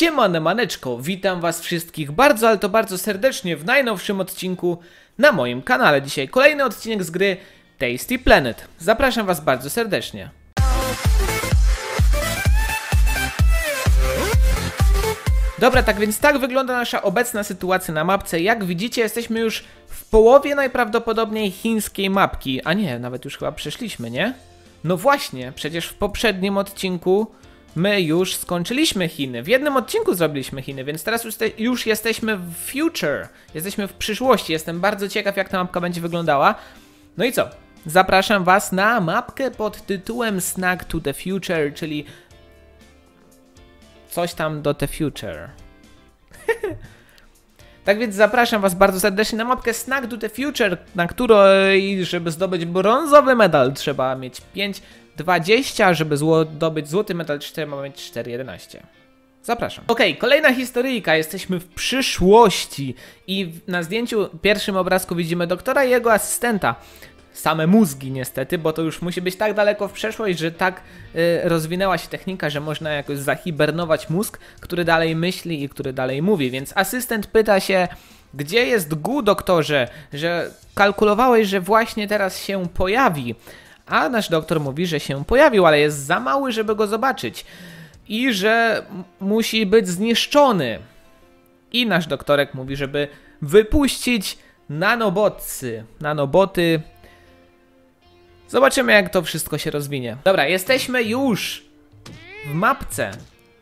Siema Nemaneczko, witam was wszystkich bardzo, ale to bardzo serdecznie w najnowszym odcinku na moim kanale. Dzisiaj kolejny odcinek z gry Tasty Planet. Zapraszam was bardzo serdecznie. Dobra, tak więc tak wygląda nasza obecna sytuacja na mapce. Jak widzicie, jesteśmy już w połowie najprawdopodobniej chińskiej mapki. A nie, nawet już chyba przeszliśmy, nie? No właśnie, przecież w poprzednim odcinku my już skończyliśmy Chiny. W jednym odcinku zrobiliśmy Chiny, więc teraz już jesteśmy w future. Jesteśmy w przyszłości. Jestem bardzo ciekaw, jak ta mapka będzie wyglądała. No i co? Zapraszam was na mapkę pod tytułem Snack to the Future, czyli coś tam do the future. Tak więc zapraszam was bardzo serdecznie na mapkę Snack to the Future, na której, żeby zdobyć brązowy medal, trzeba mieć 5,20, żeby zdobyć złoty medal 4, mamy mieć 4,11. Zapraszam. Okej, kolejna historyjka. Jesteśmy w przyszłości i na zdjęciu pierwszym obrazku widzimy doktora i jego asystenta. Same mózgi niestety, bo to już musi być tak daleko w przeszłość, że tak rozwinęła się technika, że można jakoś zahibernować mózg, który dalej myśli i który dalej mówi. Więc asystent pyta się, gdzie jest Gu, doktorze, że kalkulowałeś, że właśnie teraz się pojawi. A nasz doktor mówi, że się pojawił, ale jest za mały, żeby go zobaczyć i że musi być zniszczony. I nasz doktorek mówi, żeby wypuścić nanoboty. Zobaczymy, jak to wszystko się rozwinie. Dobra, jesteśmy już w mapce,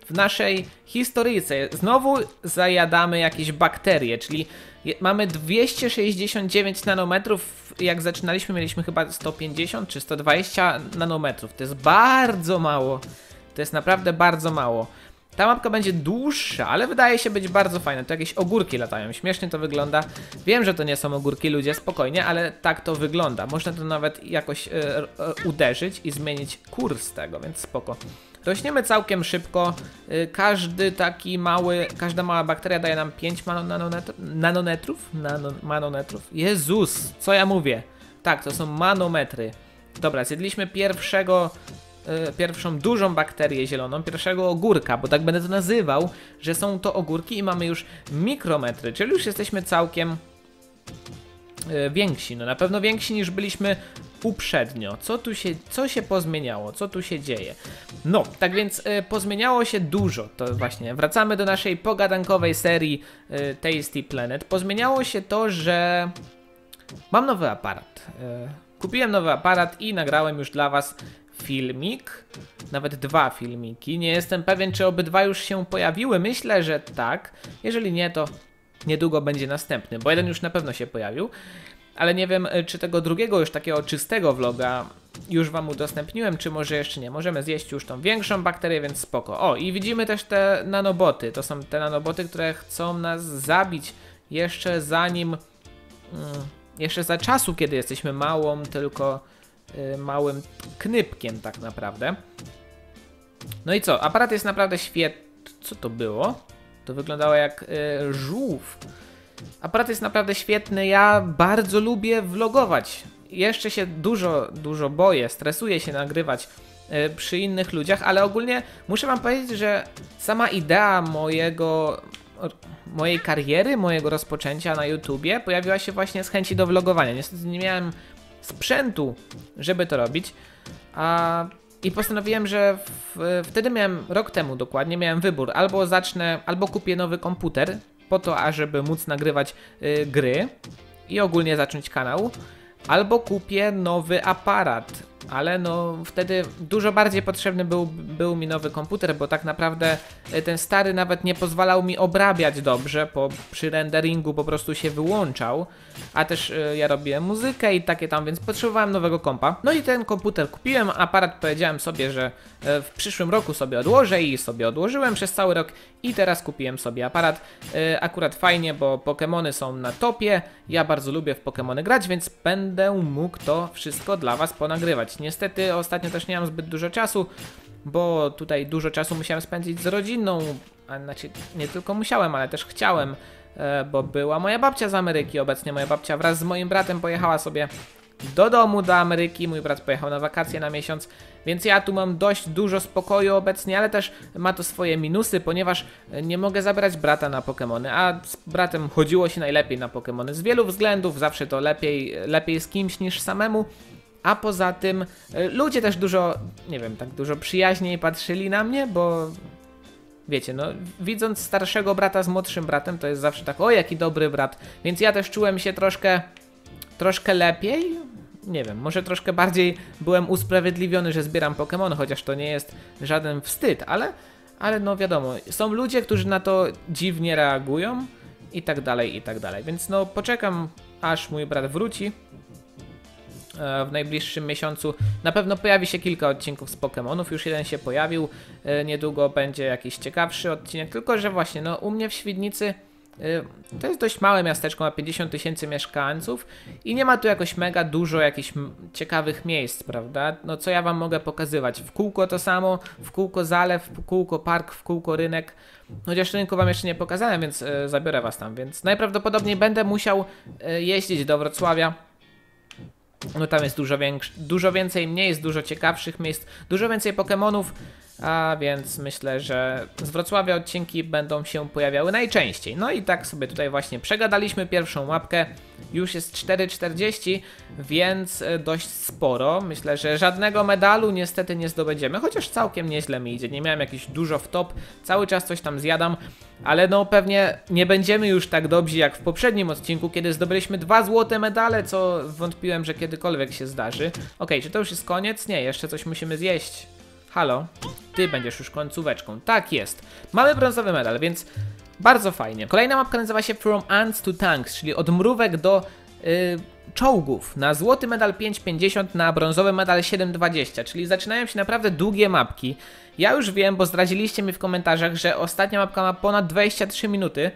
w naszej historyjce. Znowu zajadamy jakieś bakterie, czyli mamy 269 nanometrów. Jak zaczynaliśmy, mieliśmy chyba 150 czy 120 nanometrów. To jest bardzo mało. To jest naprawdę bardzo mało. Ta mapka będzie dłuższa, ale wydaje się być bardzo fajna. To jakieś ogórki latają, śmiesznie to wygląda. Wiem, że to nie są ogórki, ludzie, spokojnie, ale tak to wygląda. Można to nawet jakoś uderzyć i zmienić kurs tego, więc spoko. Rośniemy całkiem szybko. Każda mała bakteria daje nam 5 manometrów. Jezus, co ja mówię? Tak, to są manometry. Dobra, zjedliśmy pierwszą dużą bakterię zieloną, pierwszego ogórka, bo tak będę to nazywał, że są to ogórki i mamy już mikrometry, czyli już jesteśmy całkiem więksi, no na pewno więksi niż byliśmy uprzednio. Co się pozmieniało? Co tu się dzieje? No, tak więc pozmieniało się dużo, to właśnie, wracamy do naszej pogadankowej serii Tasty Planet. Pozmieniało się to, że mam nowy aparat. Kupiłem nowy aparat i nagrałem już dla was filmik, nawet dwa filmiki. Nie jestem pewien, czy obydwa już się pojawiły. Myślę, że tak. Jeżeli nie, to niedługo będzie następny, bo jeden już na pewno się pojawił. Ale nie wiem, czy tego drugiego, już takiego czystego vloga już wam udostępniłem, czy może jeszcze nie. Możemy zjeść już tą większą bakterię, więc spoko. O, i widzimy też te nanoboty. To są te nanoboty, które chcą nas zabić jeszcze zanim... jeszcze za czasu, kiedy jesteśmy małym knypkiem tak naprawdę. No i co? Aparat jest naprawdę świetny. Co to było? To wyglądało jak żółw. Aparat jest naprawdę świetny. Ja bardzo lubię vlogować. Jeszcze się dużo boję. Stresuję się nagrywać przy innych ludziach, ale ogólnie muszę wam powiedzieć, że sama idea mojej kariery, mojego rozpoczęcia na YouTubie pojawiła się właśnie z chęci do vlogowania. Niestety nie miałem sprzętu, żeby to robić, i postanowiłem, że wtedy miałem, rok temu dokładnie, miałem wybór, albo kupię nowy komputer po to, ażeby móc nagrywać gry i ogólnie zacząć kanał, albo kupię nowy aparat, ale no wtedy dużo bardziej potrzebny był mi nowy komputer, bo tak naprawdę ten stary nawet nie pozwalał mi obrabiać dobrze, bo przy renderingu po prostu się wyłączał, a też ja robiłem muzykę i takie tam, więc potrzebowałem nowego kompa. No i ten komputer kupiłem, aparat powiedziałem sobie, że w przyszłym roku sobie odłożę i sobie odłożyłem przez cały rok i teraz kupiłem sobie aparat. Akurat fajnie, bo Pokémony są na topie, ja bardzo lubię w Pokémony grać, więc będę mógł to wszystko dla was ponagrywać. Niestety ostatnio też nie mam zbyt dużo czasu, bo tutaj dużo czasu musiałem spędzić z rodziną, a znaczy nie tylko musiałem, ale też chciałem, bo była moja babcia z Ameryki obecnie. Moja babcia wraz z moim bratem pojechała sobie do domu, do Ameryki. Mój brat pojechał na wakacje na miesiąc, więc ja tu mam dość dużo spokoju obecnie, ale też ma to swoje minusy, ponieważ nie mogę zabrać brata na Pokémony, a z bratem chodziło się najlepiej na Pokémony. Z wielu względów, zawsze to lepiej z kimś niż samemu. A poza tym ludzie też dużo, nie wiem, tak dużo przyjaźniej patrzyli na mnie, bo wiecie, no widząc starszego brata z młodszym bratem, to jest zawsze tak, o jaki dobry brat, więc ja też czułem się troszkę lepiej, nie wiem, może troszkę bardziej byłem usprawiedliwiony, że zbieram Pokémon, chociaż to nie jest żaden wstyd, ale no wiadomo, są ludzie, którzy na to dziwnie reagują i tak dalej, więc no poczekam, aż mój brat wróci. W najbliższym miesiącu na pewno pojawi się kilka odcinków z Pokémonów, już jeden się pojawił, niedługo będzie jakiś ciekawszy odcinek, tylko że właśnie no u mnie w Świdnicy to jest dość małe miasteczko, ma 50 tysięcy mieszkańców i nie ma tu jakoś mega dużo jakichś ciekawych miejsc, prawda? No co ja wam mogę pokazywać? W kółko to samo, w kółko zalew, w kółko park, w kółko rynek. Chociaż rynku wam jeszcze nie pokazałem, więc zabiorę was tam, więc najprawdopodobniej będę musiał jeździć do Wrocławia. No tam jest dużo więcej miejsc, dużo ciekawszych miejsc, dużo więcej Pokémonów, a więc myślę, że z Wrocławia odcinki będą się pojawiały najczęściej. No i tak sobie tutaj właśnie przegadaliśmy pierwszą łapkę, już jest 4,40, więc dość sporo. Myślę, że żadnego medalu niestety nie zdobędziemy, chociaż całkiem nieźle mi idzie, nie miałem jakiś dużo w top, cały czas coś tam zjadam, ale no pewnie nie będziemy już tak dobrzy jak w poprzednim odcinku, kiedy zdobyliśmy 2 złote medale, co wątpiłem, że kiedykolwiek się zdarzy. Okej, czy to już jest koniec? Nie, jeszcze coś musimy zjeść. Halo, ty będziesz już końcóweczką. Tak jest. Mamy brązowy medal, więc bardzo fajnie. Kolejna mapka nazywa się From Ants to Tanks, czyli od mrówek do czołgów. Na złoty medal 5,50, na brązowy medal 7,20, czyli zaczynają się naprawdę długie mapki. Ja już wiem, bo zdradziliście mi w komentarzach, że ostatnia mapka ma ponad 23 minuty.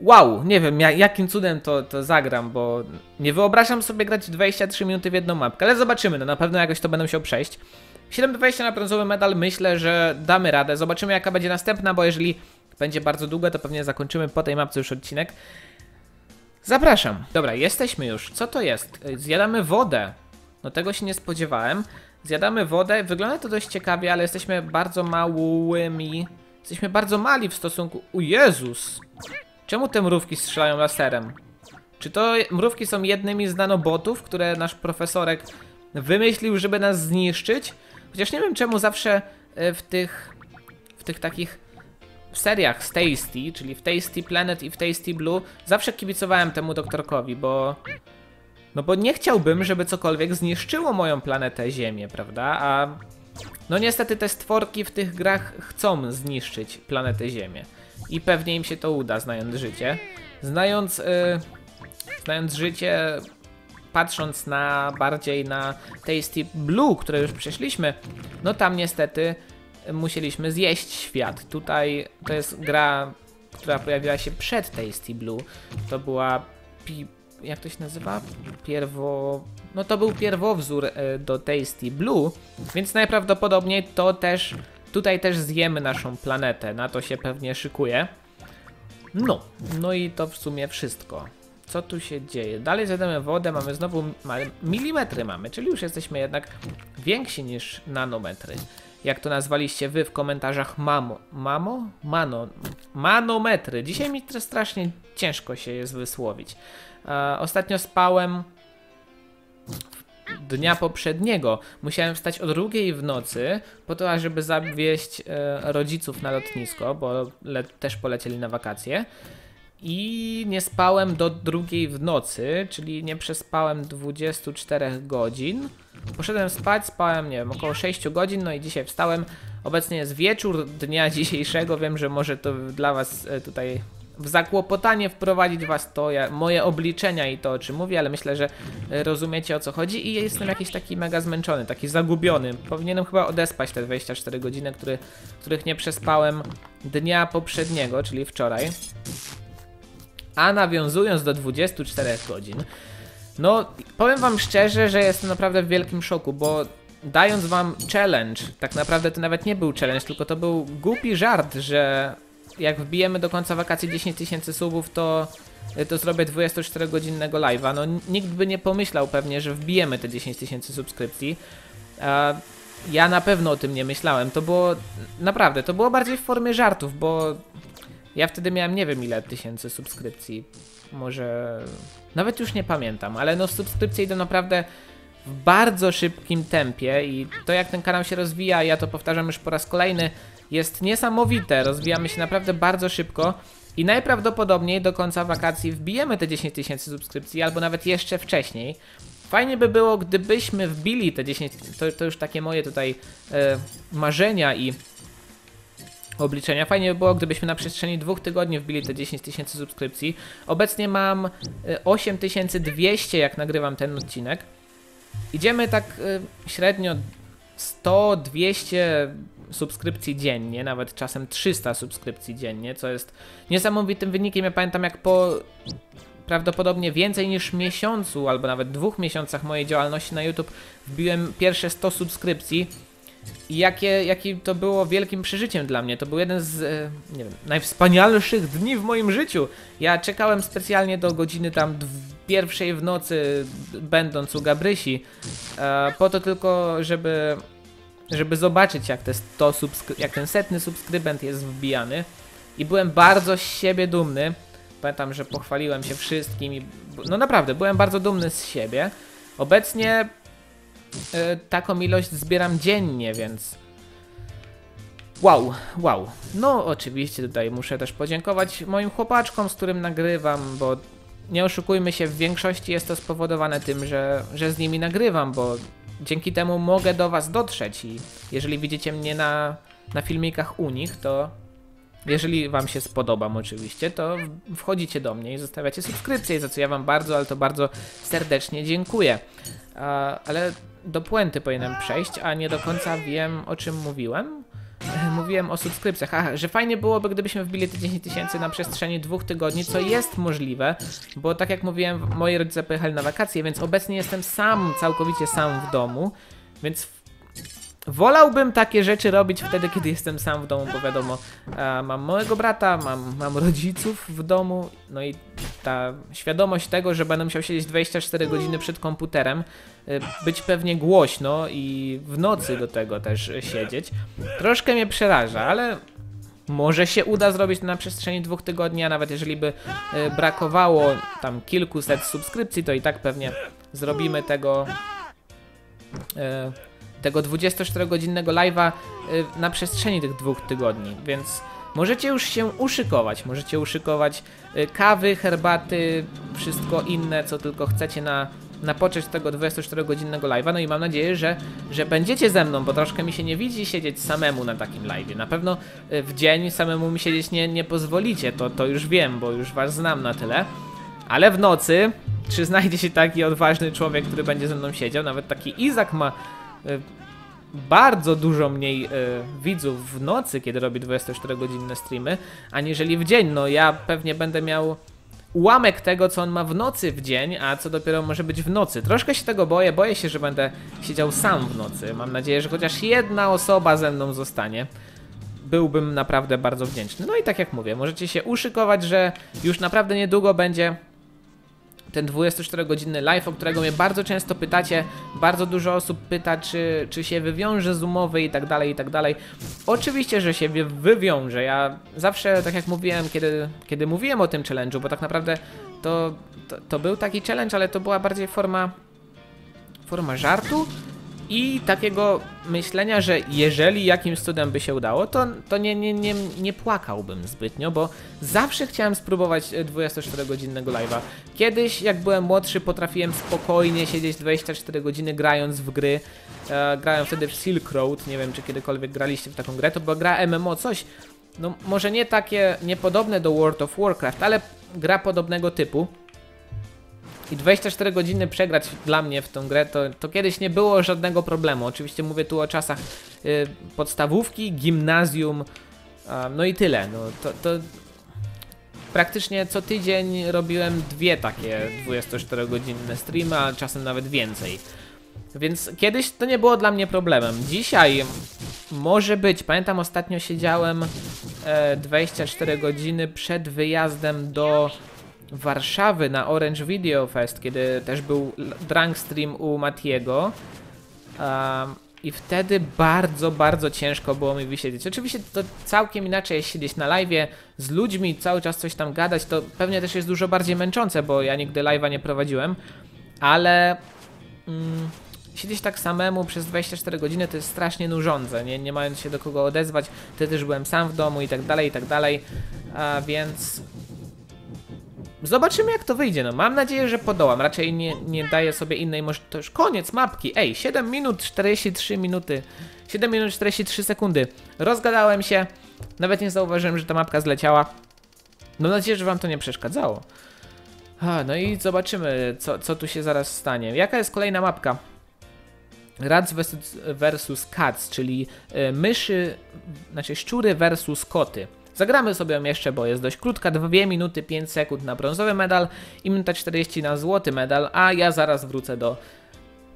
Wow, nie wiem jakim cudem to zagram, bo nie wyobrażam sobie grać 23 minuty w jedną mapkę, ale zobaczymy, no na pewno jakoś to będę musiał przejść. 7,20 na brązowy medal, myślę, że damy radę. Zobaczymy jaka będzie następna, bo jeżeli będzie bardzo długa, to pewnie zakończymy po tej mapce już odcinek. Zapraszam. Dobra, jesteśmy już. Co to jest? Zjadamy wodę. No tego się nie spodziewałem. Zjadamy wodę. Wygląda to dość ciekawie, ale jesteśmy bardzo małymi. Jesteśmy bardzo mali w stosunku... O Jezus! Czemu te mrówki strzelają laserem? Czy to mrówki są jednymi z nanobotów, które nasz profesorek wymyślił, żeby nas zniszczyć? Chociaż nie wiem czemu zawsze w tych takich seriach z Tasty, czyli w Tasty Planet i w Tasty Blue, zawsze kibicowałem temu doktorkowi, bo nie chciałbym, żeby cokolwiek zniszczyło moją planetę Ziemię, prawda? A no niestety te stworki w tych grach chcą zniszczyć planetę Ziemię. I pewnie im się to uda, znając życie. Znając życie, patrząc na bardziej na Tasty Blue, które już przeszliśmy, no tam niestety musieliśmy zjeść świat. Tutaj to jest gra, która pojawiła się przed Tasty Blue. To była... jak to się nazywa? No to był pierwowzór do Tasty Blue, więc najprawdopodobniej to też... Tutaj też zjemy naszą planetę, na to się pewnie szykuje. No i to w sumie wszystko. Co tu się dzieje? Dalej zjadamy wodę, mamy znowu milimetry mamy, czyli już jesteśmy jednak więksi niż nanometry. Jak to nazwaliście wy w komentarzach, manometry. Dzisiaj mi to strasznie ciężko się jest wysłowić. Ostatnio spałem dnia poprzedniego. Musiałem wstać o 2:00 w nocy po to, ażeby zawieźć rodziców na lotnisko, bo też polecieli na wakacje. I nie spałem do 2:00 w nocy, czyli nie przespałem 24 godzin. Poszedłem spać, spałem, nie wiem, około 6 godzin, no i dzisiaj wstałem. Obecnie jest wieczór dnia dzisiejszego, wiem, że może to dla was tutaj w zakłopotanie wprowadzić was to moje obliczenia i to, o czym mówię, ale myślę, że rozumiecie, o co chodzi i jestem jakiś taki mega zmęczony, taki zagubiony. Powinienem chyba odespać te 24 godziny, których nie przespałem dnia poprzedniego, czyli wczoraj. A nawiązując do 24 godzin, no powiem wam szczerze, że jestem naprawdę w wielkim szoku, bo dając wam challenge, tak naprawdę to nawet nie był challenge, tylko to był głupi żart, że jak wbijemy do końca wakacji 10 tysięcy subów, to zrobię 24-godzinnego live'a. No nikt by nie pomyślał pewnie, że wbijemy te 10 tysięcy subskrypcji. Ja na pewno o tym nie myślałem. To było, naprawdę, to było bardziej w formie żartów, bo ja wtedy miałem nie wiem ile tysięcy subskrypcji. Może... nawet już nie pamiętam, ale no subskrypcje idą naprawdę w bardzo szybkim tempie i to jak ten kanał się rozwija, ja to powtarzam już po raz kolejny, jest niesamowite. Rozwijamy się naprawdę bardzo szybko i najprawdopodobniej do końca wakacji wbijemy te 10 tysięcy subskrypcji albo nawet jeszcze wcześniej. Fajnie by było, gdybyśmy wbili te 10 tysięcy, to już takie moje tutaj marzenia i obliczenia. Fajnie by było, gdybyśmy na przestrzeni 2 tygodni wbili te 10 tysięcy subskrypcji. Obecnie mam 8200, jak nagrywam ten odcinek. Idziemy tak średnio 100-200 subskrypcji dziennie, nawet czasem 300 subskrypcji dziennie, co jest niesamowitym wynikiem. Ja pamiętam, jak po prawdopodobnie więcej niż miesiącu albo nawet 2 miesiącach mojej działalności na YouTube wbiłem pierwsze 100 subskrypcji i jakie to było wielkim przeżyciem dla mnie. To był jeden z, nie wiem, najwspanialszych dni w moim życiu. Ja czekałem specjalnie do godziny tam 1 w nocy, będąc u Gabrysi, po to tylko, żeby zobaczyć, jak ten 100. subskrybent jest wbijany. I byłem bardzo z siebie dumny. Pamiętam, że pochwaliłem się wszystkim i no naprawdę, byłem bardzo dumny z siebie. Obecnie taką ilość zbieram dziennie, więc wow, wow. No oczywiście tutaj muszę też podziękować moim chłopaczkom, z którym nagrywam, bo nie oszukujmy się, w większości jest to spowodowane tym, że z nimi nagrywam, bo dzięki temu mogę do was dotrzeć i jeżeli widzicie mnie na filmikach u nich, to jeżeli wam się spodobam oczywiście, to wchodzicie do mnie i zostawiacie subskrypcję, za co ja wam bardzo, ale to bardzo serdecznie dziękuję. Ale do puenty powinienem przejść, a nie do końca wiem, o czym mówiłem. Mówiłem o subskrypcjach. Aha, że fajnie byłoby, gdybyśmy wbili te 10 tysięcy na przestrzeni 2 tygodni, co jest możliwe, bo tak jak mówiłem, moi rodzice pojechali na wakacje, więc obecnie jestem sam, całkowicie sam w domu, więc wolałbym takie rzeczy robić wtedy, kiedy jestem sam w domu, bo wiadomo, mam małego brata, mam rodziców w domu, no i ta świadomość tego, że będę musiał siedzieć 24 godziny przed komputerem, być pewnie głośno i w nocy do tego też siedzieć, troszkę mnie przeraża, ale może się uda zrobić to na przestrzeni 2 tygodni, a nawet jeżeli by brakowało tam kilkuset subskrypcji, to i tak pewnie zrobimy tego 24-godzinnego live'a na przestrzeni tych 2 tygodni, więc możecie już się uszykować. Możecie uszykować kawy, herbaty, wszystko inne, co tylko chcecie na poczet tego 24-godzinnego live'a. No i mam nadzieję, że będziecie ze mną, bo troszkę mi się nie widzi siedzieć samemu na takim live'ie. Na pewno w dzień samemu mi siedzieć nie pozwolicie, to już wiem, bo już was znam na tyle. Ale w nocy, czy znajdzie się taki odważny człowiek, który będzie ze mną siedział? Nawet taki Izak ma bardzo dużo mniej widzów w nocy, kiedy robi 24-godzinne streamy, aniżeli w dzień. No ja pewnie będę miał ułamek tego, co on ma w nocy w dzień, a co dopiero może być w nocy. Troszkę się tego boję, się, że będę siedział sam w nocy. Mam nadzieję, że chociaż jedna osoba ze mną zostanie. Byłbym naprawdę bardzo wdzięczny. No i tak jak mówię, możecie się uszykować, że już naprawdę niedługo będzie ten 24-godzinny live, o którego mnie bardzo często pytacie, bardzo dużo osób pyta, czy się wywiąże z umowy i tak dalej, i tak dalej. Oczywiście, że się wywiąże. Ja zawsze, tak jak mówiłem, kiedy mówiłem o tym challenge'u, bo tak naprawdę to był taki challenge, ale to była bardziej forma żartu i takiego myślenia, że jeżeli jakimś cudem by się udało, to nie płakałbym zbytnio, bo zawsze chciałem spróbować 24-godzinnego live'a. Kiedyś, jak byłem młodszy, potrafiłem spokojnie siedzieć 24 godziny grając w gry. Grałem wtedy w Silk Road, nie wiem, czy kiedykolwiek graliście w taką grę, to była gra MMO, coś, no może nie takie, niepodobne do World of Warcraft, ale gra podobnego typu. I 24 godziny przegrać dla mnie w tą grę, to kiedyś nie było żadnego problemu. Oczywiście mówię tu o czasach podstawówki, gimnazjum, no i tyle. No, to praktycznie co tydzień robiłem 2 takie 24-godzinne streamy, a czasem nawet więcej. Więc kiedyś to nie było dla mnie problemem. Dzisiaj może być. Pamiętam, ostatnio siedziałem 24 godziny przed wyjazdem do Warszawy na Orange Video Fest, kiedy też był drunk stream u Matiego. I wtedy bardzo, bardzo ciężko było mi wysiedzieć. Oczywiście to całkiem inaczej jest siedzieć na live'ie z ludźmi, cały czas coś tam gadać, to pewnie też jest dużo bardziej męczące, bo ja nigdy live'a nie prowadziłem, ale siedzieć tak samemu przez 24 godziny to jest strasznie nużące, nie mając się do kogo odezwać, wtedy też byłem sam w domu i tak dalej, więc... Zobaczymy, jak to wyjdzie, no mam nadzieję, że podołam, raczej nie daję sobie innej możliwości. To już koniec mapki, ej, 7 minut 43 sekundy, rozgadałem się, nawet nie zauważyłem, że ta mapka zleciała, mam nadzieję, że wam to nie przeszkadzało. No i zobaczymy, co tu się zaraz stanie, jaka jest kolejna mapka. Rats versus cats, czyli szczury versus koty. Zagramy sobie ją jeszcze, bo jest dość krótka, 2 minuty 5 sekund na brązowy medal i minuta 40 na złoty medal, a ja zaraz wrócę do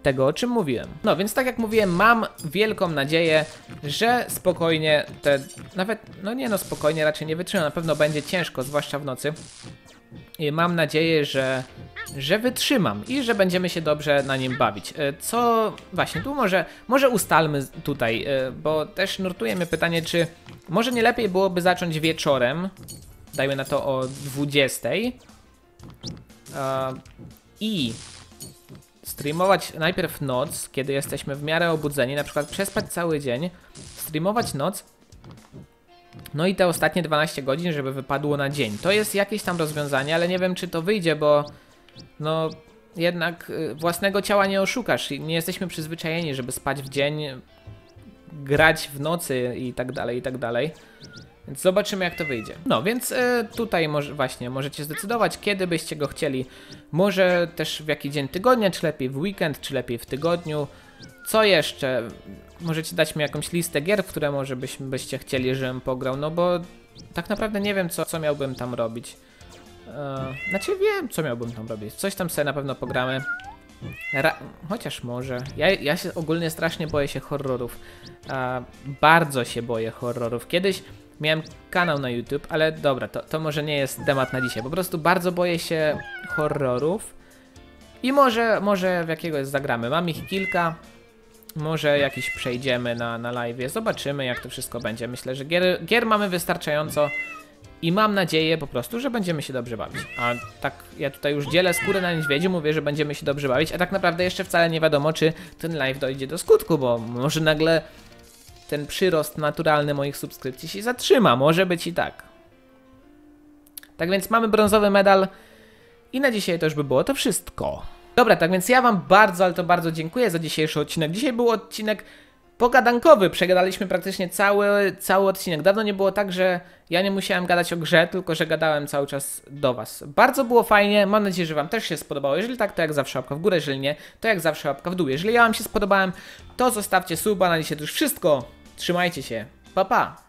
tego, o czym mówiłem. No więc tak jak mówiłem, mam wielką nadzieję, że spokojnie te... Nawet, no nie no, spokojnie raczej nie wytrzymam, na pewno będzie ciężko, zwłaszcza w nocy. I mam nadzieję, że wytrzymam i że będziemy się dobrze na nim bawić. Co... Właśnie, tu może ustalmy tutaj, bo też nurtujemy pytanie, czy... Może nie lepiej byłoby zacząć wieczorem, dajmy na to o 20:00, i streamować najpierw noc, kiedy jesteśmy w miarę obudzeni, na przykład przespać cały dzień, streamować noc, no i te ostatnie 12 godzin, żeby wypadło na dzień. To jest jakieś tam rozwiązanie, ale nie wiem, czy to wyjdzie, bo no jednak własnego ciała nie oszukasz i nie jesteśmy przyzwyczajeni, żeby spać w dzień, grać w nocy i tak dalej, więc zobaczymy, jak to wyjdzie. No więc tutaj właśnie możecie zdecydować, kiedy byście go chcieli, może też w jaki dzień tygodnia, czy lepiej w weekend, czy lepiej w tygodniu. Co jeszcze? Możecie dać mi jakąś listę gier, w które może byście chcieli, żebym pograł, no bo tak naprawdę nie wiem, co miałbym tam robić. Znaczy wiem, co miałbym tam robić, coś tam sobie na pewno pogramy. Chociaż może. Ja się ogólnie strasznie boję się horrorów. Bardzo się boję horrorów. Kiedyś miałem kanał na YouTube, ale dobra, to może nie jest temat na dzisiaj. Po prostu bardzo boję się horrorów. I może w jakiegoś zagramy. Mam ich kilka. Może jakiś przejdziemy na live. Zobaczymy, jak to wszystko będzie. Myślę, że gier mamy wystarczająco. I mam nadzieję po prostu, że będziemy się dobrze bawić. A tak, ja tutaj już dzielę skórę na niedźwiedziu, mówię, że będziemy się dobrze bawić, a tak naprawdę jeszcze wcale nie wiadomo, czy ten live dojdzie do skutku, bo może nagle ten przyrost naturalny moich subskrypcji się zatrzyma. Może być i tak. Tak więc mamy brązowy medal i na dzisiaj to już by było to wszystko. Dobra, tak więc ja wam bardzo, ale to bardzo dziękuję za dzisiejszy odcinek. Dzisiaj był odcinek... pogadankowy, przegadaliśmy praktycznie cały odcinek. Dawno nie było tak, że ja nie musiałem gadać o grze, tylko że gadałem cały czas do was. Bardzo było fajnie, mam nadzieję, że wam też się spodobało. Jeżeli tak, to jak zawsze łapka w górę, jeżeli nie, to jak zawsze łapka w dół. Jeżeli ja wam się spodobałem, to zostawcie suba, na dzisiaj to już wszystko. Trzymajcie się, pa pa!